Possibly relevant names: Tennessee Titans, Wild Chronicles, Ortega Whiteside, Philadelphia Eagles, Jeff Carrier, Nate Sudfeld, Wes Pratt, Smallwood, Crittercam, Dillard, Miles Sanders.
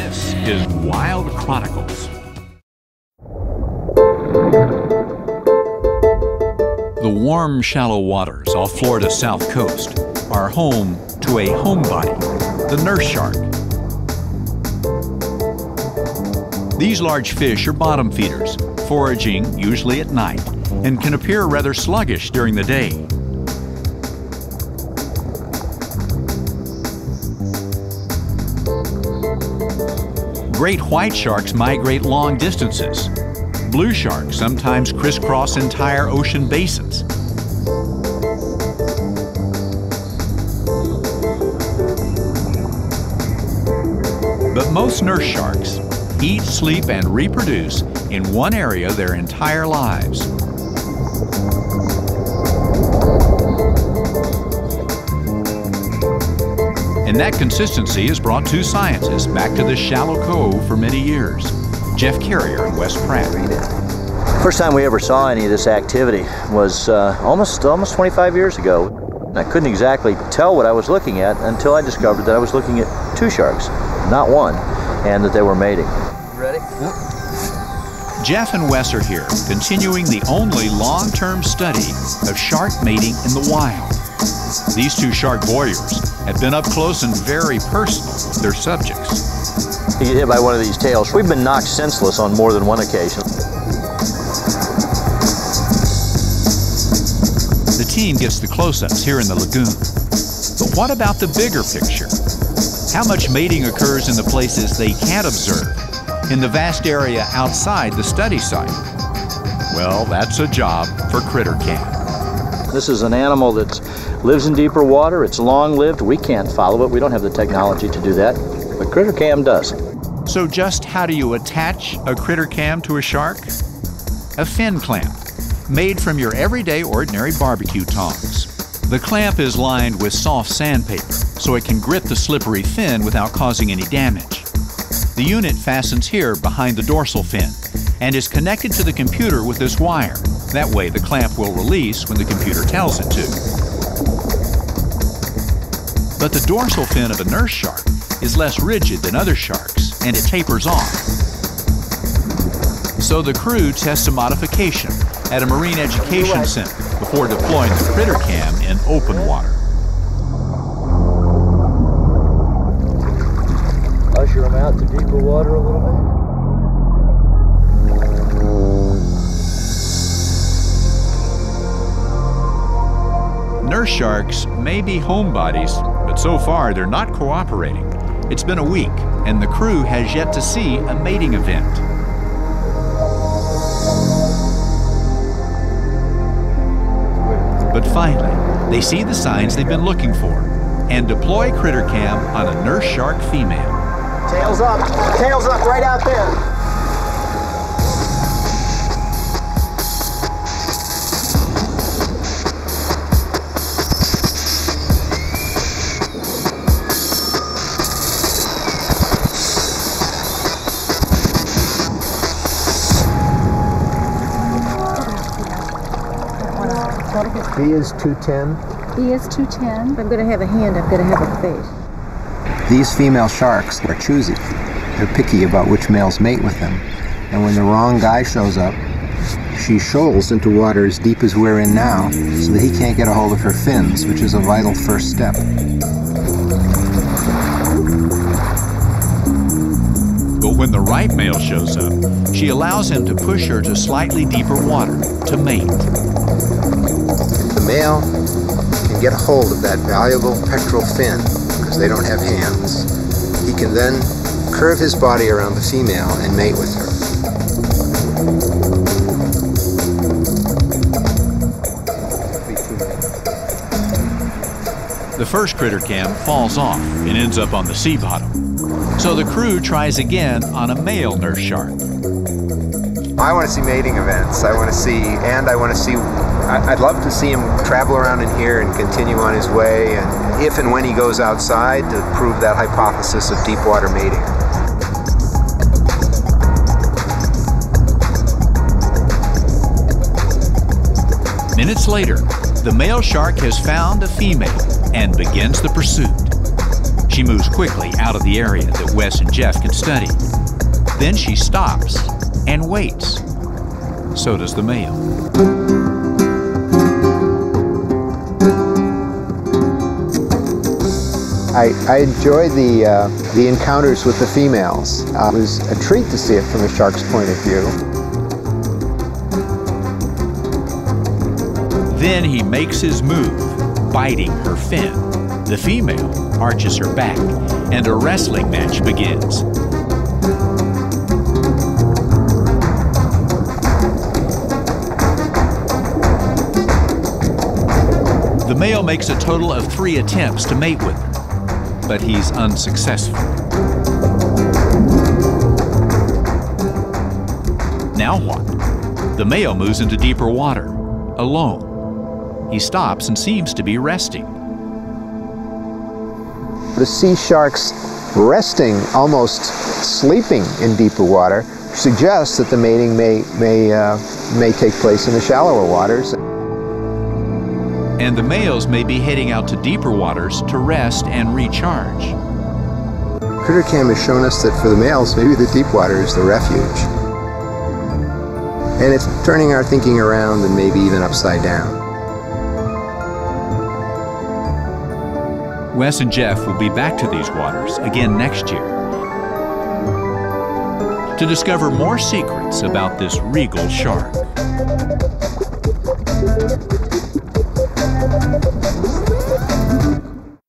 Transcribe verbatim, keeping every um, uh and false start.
This is Wild Chronicles. The warm, shallow waters off Florida's south coast are home to a homebody, the nurse shark. These large fish are bottom feeders, foraging usually at night, and can appear rather sluggish during the day. Great white sharks migrate long distances. Blue sharks sometimes crisscross entire ocean basins. But most nurse sharks eat, sleep, and reproduce in one area their entire lives. And that consistency has brought two scientists back to this shallow cove for many years, Jeff Carrier and Wes Pratt. First time we ever saw any of this activity was uh, almost, almost twenty-five years ago. I couldn't exactly tell what I was looking at until I discovered that I was looking at two sharks, not one, and that they were mating. Ready? Yep. Jeff and Wes are here, continuing the only long-term study of shark mating in the wild. These two shark voyeurs have been up close and very personal with their subjects. You get hit by one of these tails. We've been knocked senseless on more than one occasion. The team gets the close-ups here in the lagoon. But what about the bigger picture? How much mating occurs in the places they can't observe, in the vast area outside the study site? Well, that's a job for Crittercam. This is an animal that lives in deeper water. It's long-lived. We can't follow it. We don't have the technology to do that, but Crittercam does. So just how do you attach a Crittercam to a shark? A fin clamp, made from your everyday ordinary barbecue tongs. The clamp is lined with soft sandpaper, so it can grip the slippery fin without causing any damage. The unit fastens here behind the dorsal fin and is connected to the computer with this wire. That way the clamp will release when the computer tells it to. But the dorsal fin of a nurse shark is less rigid than other sharks, and it tapers off. So the crew tests a modification at a marine education center before deploying the Crittercam in open water. Them out to deeper water a little bit. Nurse sharks may be homebodies, but so far they're not cooperating. It's been a week, and the crew has yet to see a mating event. But finally, they see the signs they've been looking for and deploy Crittercam on a nurse shark female. Tails up, tails up right out there. B is two ten. B is two ten. I'm going to have a hand, I'm going to have a face. These female sharks are choosy. They're picky about which males mate with them. And when the wrong guy shows up, she shoals into water as deep as we're in now so that he can't get a hold of her fins, which is a vital first step. But when the right male shows up, she allows him to push her to slightly deeper water to mate. The male can get a hold of that valuable pectoral fin. They don't have hands. He can then curve his body around the female and mate with her. The first Crittercam falls off and ends up on the sea bottom. So the crew tries again on a male nurse shark. I want to see mating events. I want to see, and I want to see I'd love to see him travel around in here and continue on his way, and if and when he goes outside, to prove that hypothesis of deep water mating. Minutes later, the male shark has found a female and begins the pursuit. She moves quickly out of the area that Wes and Jeff can study. Then she stops and waits. So does the male. I, I enjoy the, uh, the encounters with the females. Uh, it was a treat to see it from a shark's point of view. Then he makes his move, biting her fin. The female arches her back, and a wrestling match begins. The male makes a total of three attempts to mate with her, but he's unsuccessful. Now what? The male moves into deeper water, alone. He stops and seems to be resting. To see sharks resting, almost sleeping in deeper water, suggests that the mating may, may, uh, may take place in the shallower waters. And the males may be heading out to deeper waters to rest and recharge. Crittercam has shown us that for the males, maybe the deep water is the refuge. And it's turning our thinking around and maybe even upside down. Wes and Jeff will be back to these waters again next year to discover more secrets about this regal shark.